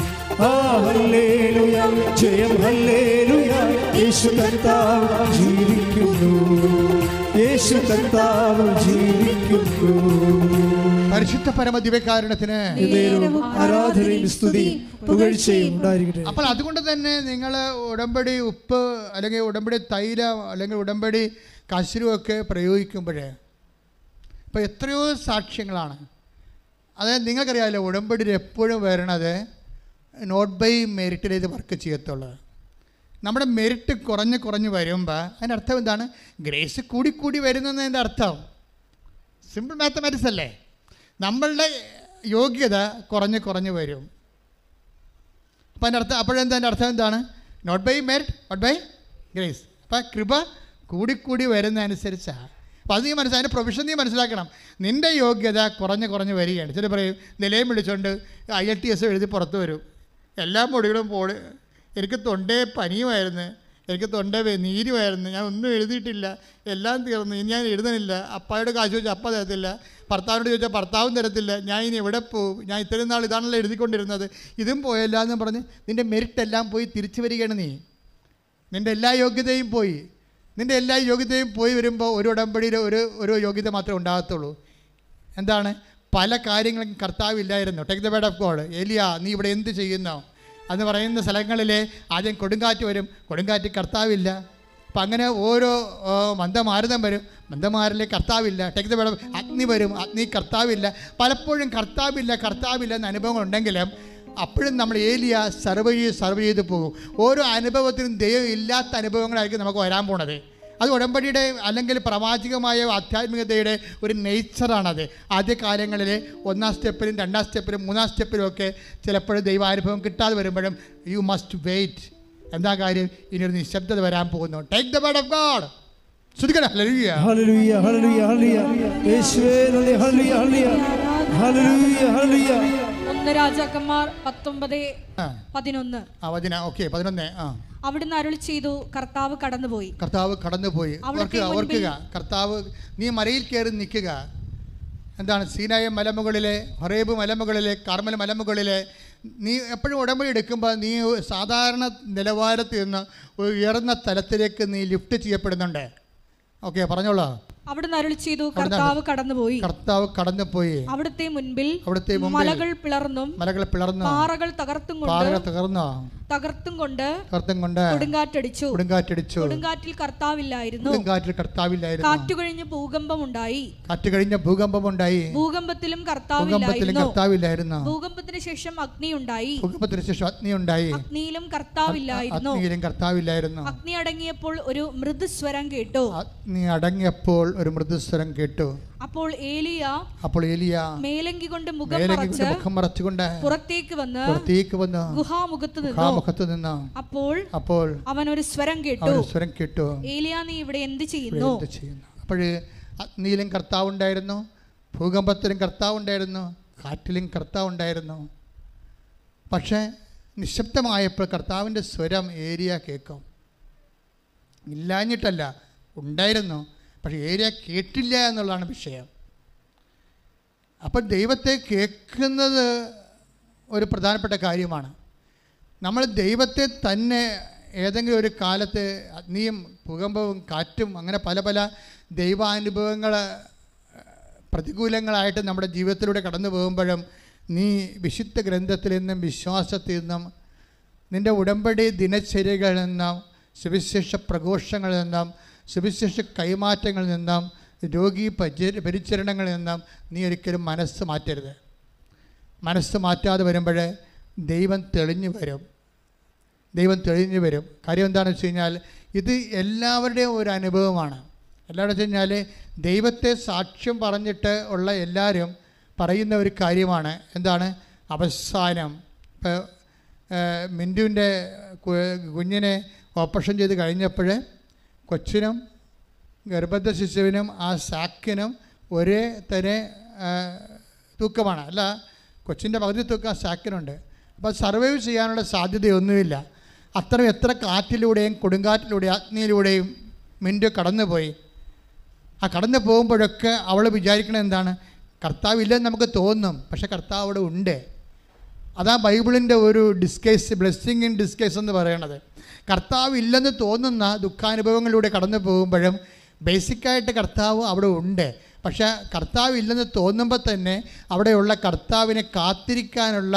ഹല്ലേലൂയ, ജയം ഹല്ലേലൂയ, യേശു കർത്താവ് ജീവിക്കുന്നു, യേശു കർത്താവ് ജീവിക്കുന്നു. പരിശുദ്ധ പരമ ദിവ്യകാരുണ്യത്തിന് ആരാധനയും സ്തുതിയും പുകഴ്ചയും ഉണ്ടായിരിക്കട്ടെ. അപ്പോൾ അതുകൊണ്ട് തന്നെ നിങ്ങൾ ഉടമ്പടി ഉപ്പ് അല്ലെങ്കിൽ ഉടമ്പടി തൈലം അല്ലെങ്കിൽ ഉടമ്പടി കശുരുവൊക്കെ പ്രയോഗിക്കുമ്പോഴേ ഇപ്പോൾ എത്രയോ സാക്ഷ്യങ്ങളാണ്. അതായത് നിങ്ങൾക്കറിയാമല്ലോ, ഉടമ്പടിയിൽ എപ്പോഴും വരണത് നോട്ട് ബൈ മെറിറ്റിൽ ഇത് വർക്ക് ചെയ്യത്തുള്ളത്. നമ്മുടെ മെറിറ്റ് കുറഞ്ഞ് കുറഞ്ഞ് വരുമ്പോൾ അതിൻ്റെ അർത്ഥം എന്താണ്? ഗ്രേസ് കൂടി കൂടി വരുന്നതിൻ്റെ അർത്ഥം സിമ്പിൾ മാത്തമാറ്റിക്സ് അല്ലേ. നമ്മളുടെ യോഗ്യത കുറഞ്ഞ് കുറഞ്ഞ് വരും. അപ്പം അതിൻ്റെ അർത്ഥം അപ്പോഴെന്താ അതിൻ്റെ അർത്ഥം എന്താണ്? Not by merit not by grace. അപ്പം കൃപ കൂടിക്കൂടി വരുന്നതനുസരിച്ചാണ്. അപ്പോൾ അത് നീ മനസ്സിലായി, അതിൻ്റെ പ്രൊവിഷൻ നീ മനസ്സിലാക്കണം. നിൻ്റെ യോഗ്യത കുറഞ്ഞ് കുറഞ്ഞ് വരികയാണ്. ചില പറയും നിലയം വിളിച്ചുകൊണ്ട് ഐ എൽ ടി എസ് എഴുതി പുറത്ത് വരും. എല്ലാ മൊഴികളും പോളി എനിക്ക് തൊണ്ടേ പനിയുമായിരുന്നു, എനിക്ക് തൊണ്ട നീരുമായിരുന്നു, ഞാൻ ഒന്നും എഴുതിയിട്ടില്ല, എല്ലാം തീർന്നു, ഇനി ഞാൻ എഴുതണില്ല. അപ്പായോട് കാശ് ചോദിച്ചാൽ അപ്പ തരത്തില്ല, ഭർത്താവിനോട് ചോദിച്ചാൽ ഭർത്താവും തരത്തില്ല, ഞാൻ ഇനി എവിടെ പോകും, ഞാൻ ഇത്രയും നാൾ ഇതാണല്ലോ എഴുതിക്കൊണ്ടിരുന്നത്, ഇതും പോയല്ല എന്ന് പറഞ്ഞ് നിൻ്റെ മെറിറ്റ് എല്ലാം പോയി തിരിച്ചു വരികയാണ്. നീ നിൻ്റെ എല്ലാ യോഗ്യതയും പോയി. നിൻ്റെ എല്ലാ യോഗ്യതയും പോയി വരുമ്പോൾ ഒരു ഉടമ്പടിയിൽ ഒരു ഒരു യോഗ്യത മാത്രമേ ഉണ്ടാകത്തുള്ളൂ. എന്താണ്? പല കാര്യങ്ങളും കർത്താവില്ലായിരുന്നു. Take the word of God. ഏലിയാ, നീ ഇവിടെ എന്ത് ചെയ്യുന്നോ എന്ന് പറയുന്ന സ്ഥലങ്ങളിൽ ആദ്യം കൊടുങ്കാറ്റ് വരും. കൊടുങ്കാറ്റ് കർത്താവില്ല. അപ്പം അങ്ങനെ ഓരോ മന്ദമാരുതം വരും. മന്ദമാരിലെ കർത്താവില്ല. ടേക്ക് ദ വേർഡ് ഓഫ് അഗ്നി വരും. അഗ്നി കർത്താവില്ല. പലപ്പോഴും കർത്താവില്ല കർത്താവില്ല എന്ന അനുഭവങ്ങൾ ഉണ്ടെങ്കിലും അപ്പോഴും നമ്മൾ ഏലിയ സർവ് ചെയ്ത് സർവ് ചെയ്ത് പോകും. ഓരോ അനുഭവത്തിനും ദൈവം ഇല്ലാത്ത അനുഭവങ്ങളായിരിക്കും നമുക്ക് വരാൻ പോണത്. അത് ഉടമ്പടിയുടെ അല്ലെങ്കിൽ പ്രവാചകമായ ആധ്യാത്മികതയുടെ ഒരു നേച്ചറാണത്. ആദ്യകാലങ്ങളിൽ ഒന്നാം സ്റ്റെപ്പിലും രണ്ടാം സ്റ്റെപ്പിലും മൂന്നാം സ്റ്റെപ്പിലും ഒക്കെ ചിലപ്പോഴും ദൈവാനുഭവം കിട്ടാതെ വരുമ്പോഴും യു മസ്റ്റ് വെയിറ്റ്. എന്താ കാര്യം? ഇനിയൊരു നിശബ്ദത വരാൻ പോകുന്നു. Take the word of God. ശ്രദ്ധിക്കണം. അവിടുന്ന് അരുളി ചെയ്തു, കർത്താവ് കടന്നുപോയി. കർത്താവ് കടന്നുപോയി. ഓർക്കുക, കർത്താവ് നീ മലയിൽ കയറി നിൽക്കുക. എന്താണ്? സീനായ മലമുകളിലെ, ഹൊറേബ് മലമുകളിലെ, കാർമൽ മലമുകളിലെ നീ എപ്പോഴും ഉടമ്പടി എടുക്കുമ്പോൾ നീ സാധാരണ നിലവാരത്തിൽ നിന്ന് ഉയർന്ന തലത്തിലേക്ക് നീ ലിഫ്റ്റ് ചെയ്യപ്പെടുന്നുണ്ട്. ഓക്കെ, പറഞ്ഞോളൂ. അവിടുന്ന് അരുളി ചെയ്തു, കർത്താവ് കടന്നുപോയി. കർത്താവ് കടന്നുപോയി. അവിടുത്തെ മുൻപിൽ അവിടുത്തെ മലകൾ പിളർന്നും മലകൾ പിളർന്നു പാറകൾ തകർത്തും തകർന്നു തകർത്തും കൊണ്ട് തകർത്തും കൊണ്ട് കൊടുങ്കാറ്റടിച്ചു കൊടുങ്കാറ്റടിച്ചു കൊടുങ്കാറ്റിൽ കർത്താവില്ലായിരുന്നു കൊടുങ്കാറ്റിൽ കർത്താവില്ലായിരുന്നു കാറ്റ് കഴിഞ്ഞ് ഭൂകമ്പം ഉണ്ടായി കാറ്റ് കഴിഞ്ഞ് ഭൂകമ്പം ഉണ്ടായി ഭൂകമ്പത്തിലും കർത്താവില്ലായിരുന്നു ഭൂകമ്പത്തിന് ശേഷം അഗ്നി ഉണ്ടായി ഭൂകമ്പത്തിന് ശേഷം അഗ്നി ഉണ്ടായി അഗ്നിയിലും കർത്താവില്ലായിരുന്നു അഗ്നിയിലും കർത്താവില്ലായിരുന്നു അഗ്നി അടങ്ങിയപ്പോൾ ഒരു മൃദുസ്വരം കേട്ടു അഗ്നി അടങ്ങിയപ്പോൾ ഒരു മൃദുസ്വരം കേട്ടു അപ്പോൾ ഏലിയ അപ്പോൾ ഏലിയ മേലങ്കി കൊണ്ട് മുഖം മറച്ച് മുഖം മറച്ചുകൊണ്ട് പുറത്തേക്ക് വന്ന് പുറത്തേക്ക് വന്ന് ഗുഹാമുഖത്ത് നിന്നു ഗുഹാമുഖത്ത് നിന്നു അപ്പോൾ അപ്പോൾ അവൻ ഒരു സ്വരം കേട്ടു സ്വരം കേട്ടു ഏലിയ, നീ ഇവിടെ എന്ത് ചെയ്യുന്നു? അപ്പോൾ അഗ്നിയിലും കർത്താവ് ഉണ്ടായിരുന്നു, ഭൂകമ്പത്തിലും കർത്താവ് ഉണ്ടായിരുന്നു, കാറ്റിലും കർത്താവ് ഉണ്ടായിരുന്നു. പക്ഷേ നിശബ്ദമായപ്പോൾ കർത്താവിൻ്റെ സ്വരം ഏലിയ കേൾക്കും. ഇല്ലാഞ്ഞിട്ടല്ല, ഉണ്ടായിരുന്നു, പക്ഷേ ഏലിയ കേട്ടില്ല എന്നുള്ളതാണ് വിഷയം. അപ്പം ദൈവത്തെ കേൾക്കുന്നത് ഒരു പ്രധാനപ്പെട്ട കാര്യമാണ്. നമ്മൾ ദൈവത്തെ തന്നെ ഏതെങ്കിലും ഒരു കാലത്ത് അഗ്നിയും ഭൂകമ്പവും കാറ്റും അങ്ങനെ പല പല ദൈവാനുഭവങ്ങൾ പ്രതികൂലങ്ങളായിട്ട് നമ്മുടെ ജീവിതത്തിലൂടെ കടന്നു പോകുമ്പോഴും നീ വിശുദ്ധ ഗ്രന്ഥത്തിൽ നിന്നും വിശ്വാസത്തിൽ നിന്നും നിൻ്റെ ഉടമ്പടി ദിനചര്യകളിൽ നിന്നും സുവിശേഷ പ്രഘോഷങ്ങളിൽ നിന്നും സുവിശേഷ കൈമാറ്റങ്ങളിൽ നിന്നും രോഗി പരിചരണങ്ങളിൽ നിന്നും നീ ഒരിക്കലും മനസ്സ് മാറ്റരുത്. മനസ്സ് മാറ്റാതെ വരുമ്പോൾ ദൈവം തെളിഞ്ഞു വരും. ദൈവം തെളിഞ്ഞു വരും. കാര്യം എന്താണെന്ന് വെച്ച് കഴിഞ്ഞാൽ ഇത് എല്ലാവരുടെയും ഒരു അനുഭവമാണ്. എല്ലാവരും വെച്ച് കഴിഞ്ഞാൽ ദൈവത്തെ സാക്ഷ്യം പറഞ്ഞിട്ട് ഉള്ള എല്ലാവരും പറയുന്ന ഒരു കാര്യമാണ്. എന്താണ്? അവസാനം ഇപ്പോൾ മിന്റുവിൻ്റെ കുഞ്ഞിനെ ഓപ്പറേഷൻ ചെയ്ത് കഴിഞ്ഞപ്പോൾ കൊച്ചിനും ഗർഭസ്ഥ ശിശുവിനും ആ സാക്കിനും ഒരേ തന്നെ തൂക്കമാണ്. അല്ല, കൊച്ചിൻ്റെ പകുതി തൂക്കം സാക്കിനുണ്ട്. അപ്പോൾ സർവൈവ് ചെയ്യാനുള്ള സാധ്യതയൊന്നുമില്ല. അത്ര എത്ര കാറ്റിലൂടെയും കൊടുങ്കാറ്റിലൂടെയും അഗ്നിയിലൂടെയും മിൻറ്റു കടന്നുപോയി. ആ കടന്നു പോകുമ്പോഴൊക്കെ അവൾ വിചാരിക്കണത് എന്താണ്? കർത്താവില്ലെന്ന് നമുക്ക് തോന്നും, പക്ഷേ കർത്താവ് അവിടെ ഉണ്ട്. അതാ ബൈബിളിൻ്റെ ഒരു ഡിസ്കേസ്, ബ്ലെസ്സിങ് ഇൻ ഡിസ്കേസ് എന്ന് പറയണത്. കർത്താവ് ഇല്ലെന്ന് തോന്നുന്ന ദുഃഖാനുഭവങ്ങളിലൂടെ കടന്നു പോകുമ്പോഴും ബേസിക്കായിട്ട് കർത്താവ് അവിടെ ഉണ്ട്. പക്ഷേ കർത്താവ് ഇല്ലെന്ന് തോന്നുമ്പോൾ തന്നെ അവിടെയുള്ള കർത്താവിനെ കാത്തിരിക്കാനുള്ള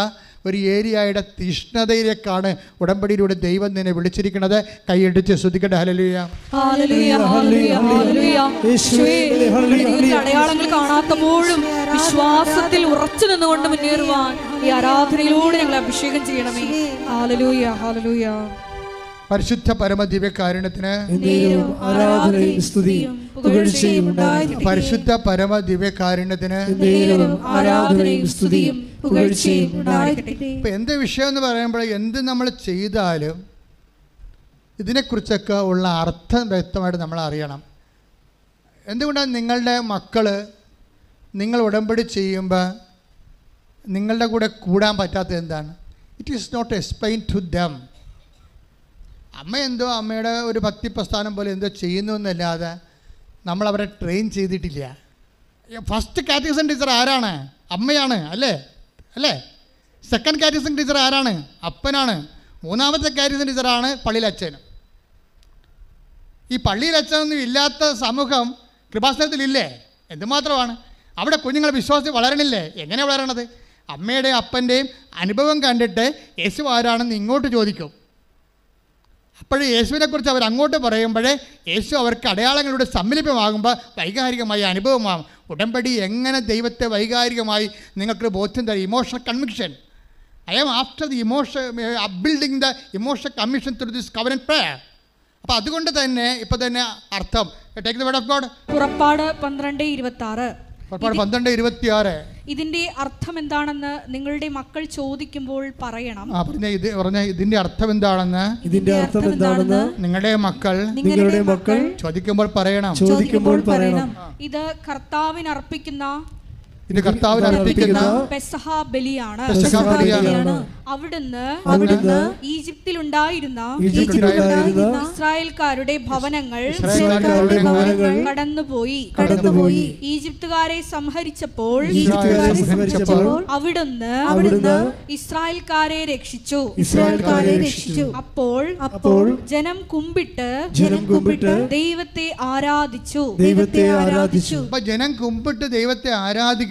ഒരു ഏരിയയുടെ തീഷ്ണതയിലേക്കാണ് ഉടമ്പടിയിലൂടെ ദൈവം നിന്നെ വിളിച്ചിരിക്കുന്നത്. കൈയടിച്ച് സ്തുതിക്കട്ടെ. ഹല്ലേലൂയ. ഹല്ലേലൂയ. ഹല്ലേലൂയ. ഹല്ലേലൂയ. യേശുവേ, അടയാളങ്ങൾ കാണാത്തപ്പോഴും വിശ്വാസത്തിൽ ഉറച്ചു നിന്നുകൊണ്ട് മുന്നേറുവാൻ ഈ ആരാധനയിലൂടെ ഞങ്ങൾ അഭിഷേകം ചെയ്യണമേ. ഹല്ലേലൂയ. ഹല്ലേലൂയ. പരിശുദ്ധ പരമദിവ്യകാരുണ്യത്തിന് ആരാധനയും സ്തുതിയും പരിശുദ്ധ പരമ ദിവ്യകാരുണ്യത്തിന് ഇപ്പം എന്ത് വിഷയം എന്ന് പറയുമ്പോൾ എന്ത് നമ്മൾ ചെയ്താലും ഇതിനെക്കുറിച്ചൊക്കെ ഉള്ള അർത്ഥം വ്യക്തമായിട്ട് നമ്മൾ അറിയണം. എന്തുകൊണ്ടാണ് നിങ്ങളുടെ മക്കൾ നിങ്ങൾ ഉടമ്പടി ചെയ്യുമ്പോൾ നിങ്ങളുടെ കൂടെ കൂടാൻ പറ്റാത്തത്? എന്താണ്? It is not explain to them. അമ്മ എന്തോ അമ്മയുടെ ഒരു ഭക്തി പ്രസ്ഥാനം പോലെ എന്തോ ചെയ്യുന്നു എന്നല്ലാതെ നമ്മളവരെ ട്രെയിൻ ചെയ്തിട്ടില്ല. ഫസ്റ്റ് കാറ്റഗറിസം ടീച്ചർ ആരാണ്? അമ്മയാണ്, അല്ലേ അല്ലേ? സെക്കൻഡ് കാറ്റഗറിസം ടീച്ചർ ആരാണ്? അപ്പനാണ്. മൂന്നാമത്തെ കാറ്റഗറിസം ടീച്ചറാണ് പള്ളിയിലച്ഛനും. ഈ പള്ളിയിലച്ഛനൊന്നും ഇല്ലാത്ത സമൂഹം കൃപാസനത്തിലില്ലേ? എന്തുമാത്രമാണ് അവിടെ കുഞ്ഞുങ്ങൾ വിശ്വാസത്തിൽ വളരണില്ലേ? എങ്ങനെ വളരണത്? അമ്മയുടെയും അപ്പൻ്റെയും അനുഭവം കണ്ടിട്ട് യേശു ആരാണെന്ന് ഇങ്ങോട്ട് ചോദിക്കും. അപ്പോഴേ യേശുവിനെക്കുറിച്ച് അവർ അങ്ങോട്ട് പറയുമ്പോഴേ യേശു അവർക്ക് അടയാളങ്ങളുടെ സമ്മിലിപ്യമാകുമ്പോൾ വൈകാരികമായ അനുഭവമാകും. ഉടമ്പടി എങ്ങനെ ദൈവത്തെ വൈകാരികമായി നിങ്ങൾക്ക് ബോധ്യം തരും? Emotional conviction. I am after the emotion building the emotional conviction through this covenant prayer. അപ്പോൾ അതുകൊണ്ട് തന്നെ ഇപ്പം തന്നെ അർത്ഥം take the word of God. പുറപ്പാട് പന്ത്രണ്ട് ഇരുപത്തി ആറ് ഇതിന്റെ അർത്ഥം എന്താണെന്ന് നിങ്ങളുടെ മക്കൾ ചോദിക്കുമ്പോൾ പറയണം. ഇതിന്റെ അർത്ഥം എന്താണെന്ന് ഇതിന്റെ അർത്ഥം എന്താണെന്ന് നിങ്ങളുടെ മക്കൾ നിങ്ങളുടെ മക്കൾ ചോദിക്കുമ്പോൾ പറയണം ചോദിക്കുമ്പോൾ പറയണം ഇത് കർത്താവിന് അർപ്പിക്കുന്ന ഇത് കർത്താവിന് അർപ്പിക്കുന്ന പെസഹ ബലിയാണ്. അവിടുന്ന് അവിടുന്ന് ഈജിപ്തിൽ ഉണ്ടായിരുന്ന ഇസ്രായേൽക്കാരുടെ ഭവനങ്ങൾ കടന്നുപോയി കടന്നുപോയി ഈജിപ്തുകാരെ സംഹരിച്ചപ്പോൾ അവിടുന്ന് അവിടുന്ന് ഇസ്രായേൽക്കാരെ രക്ഷിച്ചു ഇസ്രായേൽക്കാരെ രക്ഷിച്ചു അപ്പോൾ അപ്പോൾ ജനം കുമ്പിട്ട് ജനം കുമ്പിട്ട് ദൈവത്തെ ആരാധിച്ചു ദൈവത്തെ ആരാധിച്ചു ജനം കുമ്പിട്ട് ദൈവത്തെ ആരാധിക്കും.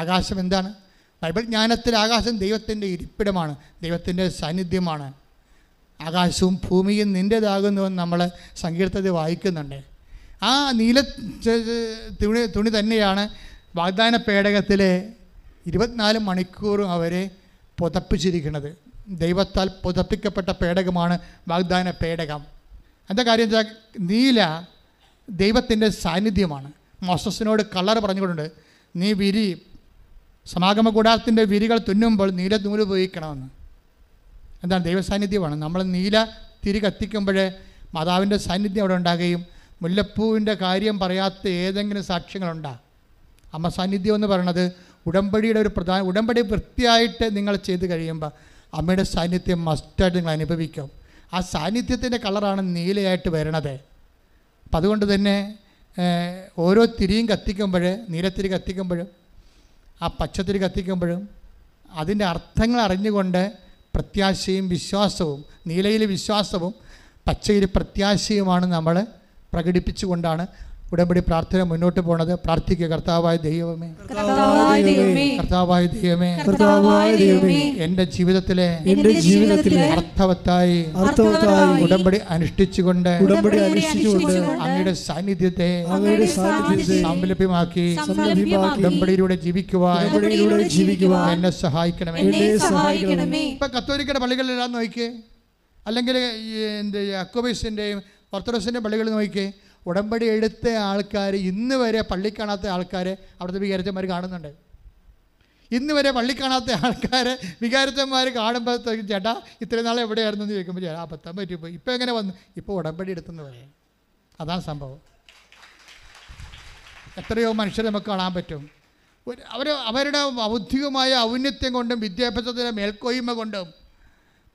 ആകാശം എന്താണ്? ബൈബിൾ ജ്ഞാനത്തിൽ ആകാശം ദൈവത്തിൻ്റെ ഇരിപ്പിടമാണ്, ദൈവത്തിൻ്റെ സാന്നിധ്യമാണ്. ആകാശവും ഭൂമിയും നിൻ്റേതാകുന്നുവെന്ന് നമ്മൾ സങ്കീർത്തത വായിക്കുന്നുണ്ട്. ആ നീല തുണി തുണി തന്നെയാണ് വാഗ്ദാന പേടകത്തിലെ ഇരുപത്തിനാല് മണിക്കൂറും അവരെ പുതപ്പിച്ചിരിക്കുന്നത്. ദൈവത്താൽ പുതപ്പിക്കപ്പെട്ട പേടകമാണ് വാഗ്ദാന പേടകം. എന്താ കാര്യം? നീല ദൈവത്തിൻ്റെ സാന്നിധ്യമാണ്. മോസസിനോട് കളർ പറഞ്ഞുകൊണ്ട് നീ വിരി സമാഗമ കൂടാരത്തിൻ്റെ വിരികൾ തുന്നുമ്പോൾ നീല നൂല് ഉപയോഗിക്കണമെന്ന്. എന്താണ്? ദൈവസാന്നിധ്യമാണ്. നമ്മൾ നീല തിരി കത്തിക്കുമ്പോഴേ മാതാവിൻ്റെ സാന്നിധ്യം അവിടെ ഉണ്ടാകുകയും മുല്ലപ്പൂവിൻ്റെ കാര്യം പറയാത്ത ഏതെങ്കിലും സാക്ഷ്യങ്ങളുണ്ടോ? അമ്മ സാന്നിധ്യം എന്ന് പറയണത് ഉടമ്പടിയുടെ ഒരു പ്രധാന ഉടമ്പടി വൃത്തിയായിട്ട് നിങ്ങൾ ചെയ്ത് കഴിയുമ്പോൾ അമ്മയുടെ സാന്നിധ്യം മസ്റ്റായിട്ട് നിങ്ങൾ അനുഭവിക്കും. ആ സാന്നിധ്യത്തിൻ്റെ കളറാണ് നീലയായിട്ട് വരണത്. അപ്പം അതുകൊണ്ട് തന്നെ ഓരോ തിരിയും കത്തിക്കുമ്പോൾ, നീലത്തിരി കത്തിക്കുമ്പോഴും ആ പച്ചത്തിരി കത്തിക്കുമ്പോഴും അതിൻ്റെ അർത്ഥങ്ങൾ അറിഞ്ഞുകൊണ്ട് പ്രത്യാശയും വിശ്വാസവും, നീലയിൽ വിശ്വാസവും പച്ചയിൽ പ്രത്യാശയുമാണ് നമ്മൾ പ്രകടിപ്പിച്ചുകൊണ്ടാണ് ഉടമ്പടി പ്രാർത്ഥന മുന്നോട്ട് പോണത്. പ്രാർത്ഥിക്കുക. കർത്താവായ ദൈവമേ, കർത്താവായ ദൈവമേ, എൻ്റെ ജീവിതത്തിലെ അർത്ഥവത്തായി ഉടമ്പടി അനുഷ്ഠിച്ചുകൊണ്ട് അങ്ങയുടെ സാന്നിധ്യത്തെ സംലഭ്യമാക്കി ഉടമ്പടിയിലൂടെ ജീവിക്കുവാൻ എന്നെ സഹായിക്കണമേ. ഇപ്പം കത്തോലിക്കയുടെ പള്ളികളിലെല്ലാം നോക്കിയേ, അല്ലെങ്കിൽ എന്ത് യാക്കോബൈസിൻ്റെയും ഓർത്തഡോക്സിൻ്റെ പള്ളികൾ നോക്കിയേ, ഉടമ്പടി എടുത്ത ആൾക്കാർ ഇന്ന് വരെ പള്ളി കാണാത്ത ആൾക്കാരെ അവിടുത്തെ വികാരച്ചന്മാർ കാണുന്നുണ്ട്. ഇന്ന് വരെ പള്ളി കാണാത്ത ആൾക്കാരെ വികാരച്ചന്മാർ കാണുമ്പോൾ ചേട്ടാ ഇത്രയും നാളെ എവിടെയായിരുന്നു എന്ന് ചോദിക്കുമ്പോൾ ചേട്ടാ അബദ്ധം പറ്റിപ്പോയി, ഇപ്പോൾ എങ്ങനെ വന്നു, ഇപ്പോൾ ഉടമ്പടി എടുത്തെന്ന് പറയാം. അതാണ് സംഭവം. എത്രയോ മനുഷ്യർ നമുക്ക് കാണാൻ പറ്റും. അവർ അവരുടെ ബൗദ്ധികമായ ഔന്നത്യം കൊണ്ടും വിദ്യാഭ്യാസത്തിൻ്റെ മേൽക്കോയ്മ കൊണ്ടും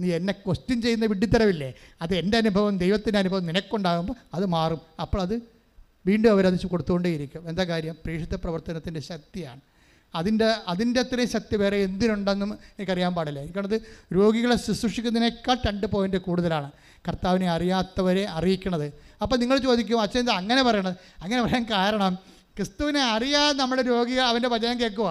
നീ എന്നെ ക്വസ്റ്റ്യൻ ചെയ്യുന്ന വിട്ടിത്തരവില്ലേ, അത് എൻ്റെ അനുഭവം ദൈവത്തിൻ്റെ അനുഭവം നിനക്കുണ്ടാകുമ്പോൾ അത് മാറും. അപ്പോൾ അത് വീണ്ടും അവരത് കൊടുത്തുകൊണ്ടേയിരിക്കും. എന്താ കാര്യം? പ്രേക്ഷിത പ്രവർത്തനത്തിൻ്റെ ശക്തിയാണ്. അതിൻ്റെ അതിൻ്റെ അത്രയും ശക്തി വേറെ എന്തിനുണ്ടെന്നും എനിക്കറിയാൻ പാടില്ല. എനിക്കത് രോഗികളെ ശുശ്രൂഷിക്കുന്നതിനേക്കാൾ രണ്ട് പോയിൻ്റ് കൂടുതലാണ് കർത്താവിനെ അറിയാത്തവരെ അറിയിക്കണത്. അപ്പോൾ നിങ്ങൾ ചോദിക്കും, അച്ഛൻ എന്താ അങ്ങനെ പറയണത്? അങ്ങനെ പറയാൻ കാരണം ക്രിസ്തുവിനെ അറിയാതെ നമ്മുടെ രോഗി അവൻ്റെ വചനം കേൾക്കുക.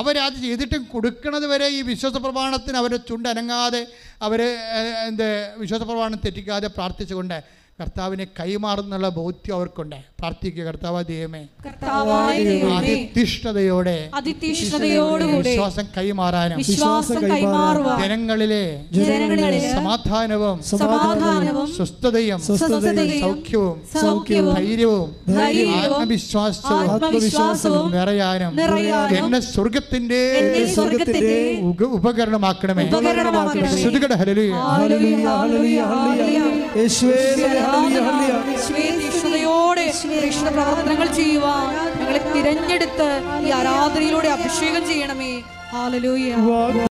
അവരത് ചെയ്തിട്ടും കൊടുക്കുന്നത് വരെ ഈ വിശ്വാസ പ്രമാണത്തിന് അവരെ ചുണ്ടനങ്ങാതെ, അവർ എന്ത് വിശ്വാസ പ്രമാണം തെറ്റിക്കാതെ പ്രാർത്ഥിച്ചുകൊണ്ട് കർത്താവിനെ കൈമാറുന്നുള്ള ബോധ്യം അവർക്കുണ്ട്. പ്രാർത്ഥിക്കുക, കർത്താവായ ദൈവമേ, അതിതിഷ്ഠതയോടെ വിശ്വാസം കൈമാറാനും ജനങ്ങളിലെ സമാധാനവും സ്വസ്ഥതയും സൗഖ്യവും ധൈര്യവും ആത്മവിശ്വാസവും നിറയാനും എന്നെ സ്വർഗത്തിന്റെ ഉപകരണമാക്കണമേ. സ്തുതിക്കട്ടെ, ഹല്ലേലൂയ. യോടെ രക്ഷണ പ്രവർത്തനങ്ങൾ ചെയ്യുവാൻ ഞങ്ങളെ തിരഞ്ഞെടുത്ത് ഈ ആരാധനയിലൂടെ അഭിഷേകം ചെയ്യണമേ. ഹല്ലേലൂയ.